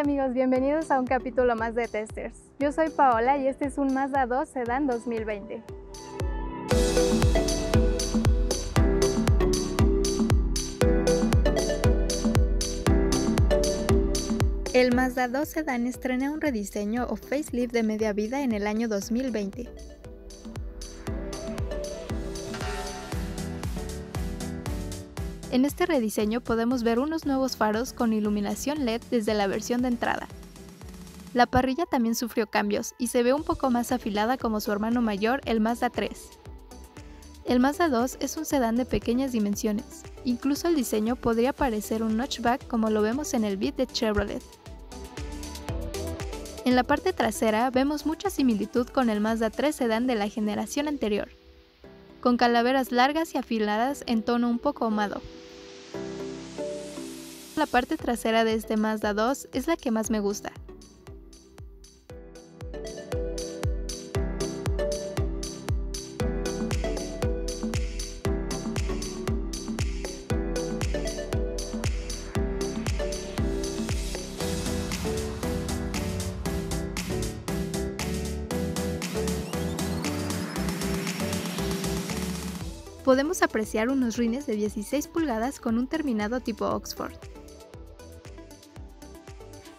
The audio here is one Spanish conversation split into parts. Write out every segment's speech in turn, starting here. Hola amigos, bienvenidos a un capítulo más de Testers. Yo soy Paola y este es un Mazda 2 Sedan 2020. El Mazda 2 Sedan estrena un rediseño o facelift de media vida en el año 2020. En este rediseño podemos ver unos nuevos faros con iluminación LED desde la versión de entrada. La parrilla también sufrió cambios y se ve un poco más afilada como su hermano mayor, el Mazda 3. El Mazda 2 es un sedán de pequeñas dimensiones, incluso el diseño podría parecer un notchback como lo vemos en el Beat de Chevrolet. En la parte trasera vemos mucha similitud con el Mazda 3 sedán de la generación anterior, con calaveras largas y afiladas en tono un poco ahumado. La parte trasera de este Mazda 2 es la que más me gusta. Podemos apreciar unos rines de 16 pulgadas con un terminado tipo Oxford.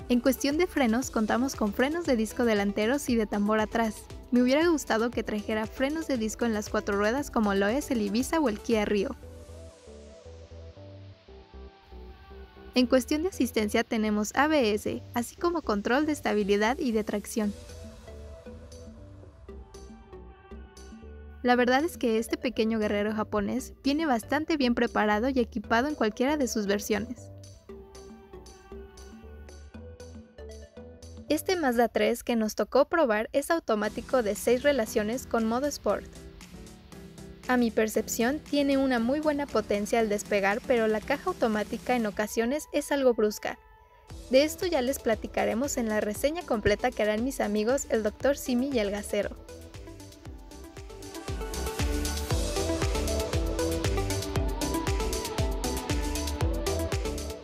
En cuestión de frenos, contamos con frenos de disco delanteros y de tambor atrás. Me hubiera gustado que trajera frenos de disco en las cuatro ruedas como lo es el Ibiza o el Kia Rio. En cuestión de asistencia tenemos ABS, así como control de estabilidad y de tracción. La verdad es que este pequeño guerrero japonés viene bastante bien preparado y equipado en cualquiera de sus versiones. Este Mazda 3 que nos tocó probar es automático de 6 relaciones con modo Sport. A mi percepción tiene una muy buena potencia al despegar, pero la caja automática en ocasiones es algo brusca. De esto ya les platicaremos en la reseña completa que harán mis amigos el Dr. Simi y el Gacero.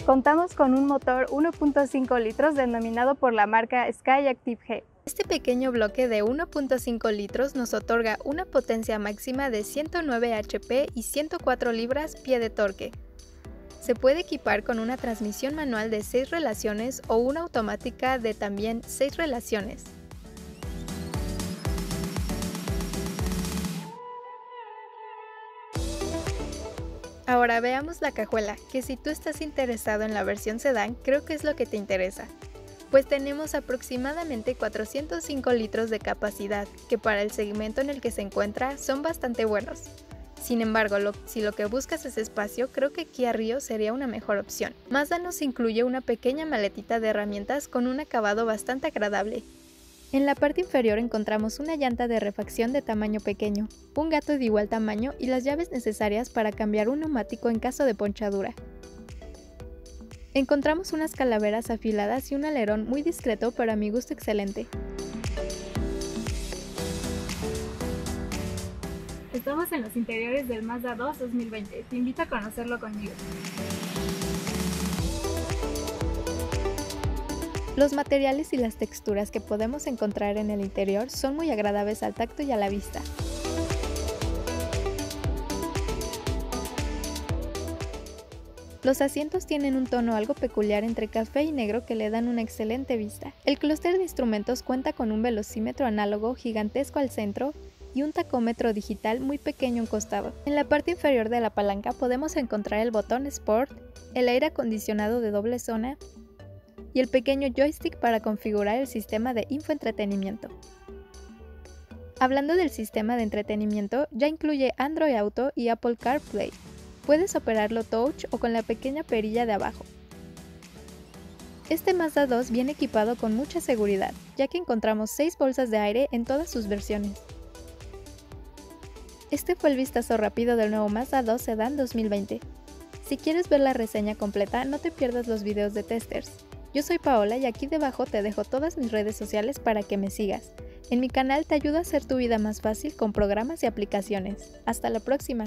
Contamos con un motor 1.5 litros denominado por la marca Skyactiv-G. Este pequeño bloque de 1.5 litros nos otorga una potencia máxima de 109 HP y 104 libras-pie de torque. Se puede equipar con una transmisión manual de 6 relaciones o una automática de también 6 relaciones. Ahora veamos la cajuela, que si tú estás interesado en la versión sedán, creo que es lo que te interesa, pues tenemos aproximadamente 405 litros de capacidad, que para el segmento en el que se encuentra son bastante buenos. Sin embargo, si lo que buscas es espacio, creo que Kia Rio sería una mejor opción. Mazda nos incluye una pequeña maletita de herramientas con un acabado bastante agradable. En la parte inferior encontramos una llanta de refacción de tamaño pequeño, un gato de igual tamaño y las llaves necesarias para cambiar un neumático en caso de ponchadura. Encontramos unas calaveras afiladas y un alerón muy discreto, pero a mi gusto excelente. Estamos en los interiores del Mazda 2 2020, te invito a conocerlo conmigo. Los materiales y las texturas que podemos encontrar en el interior son muy agradables al tacto y a la vista. Los asientos tienen un tono algo peculiar entre café y negro que le dan una excelente vista. El clúster de instrumentos cuenta con un velocímetro análogo gigantesco al centro y un tacómetro digital muy pequeño a un costado. En la parte inferior de la palanca podemos encontrar el botón Sport, el aire acondicionado de doble zona, y el pequeño joystick para configurar el sistema de infoentretenimiento. Hablando del sistema de entretenimiento, ya incluye Android Auto y Apple CarPlay. Puedes operarlo touch o con la pequeña perilla de abajo. Este Mazda 2 viene equipado con mucha seguridad, ya que encontramos 6 bolsas de aire en todas sus versiones. Este fue el vistazo rápido del nuevo Mazda 2 Sedan 2020. Si quieres ver la reseña completa, no te pierdas los videos de Testers. Yo soy Paola y aquí debajo te dejo todas mis redes sociales para que me sigas. En mi canal te ayudo a hacer tu vida más fácil con programas y aplicaciones. ¡Hasta la próxima!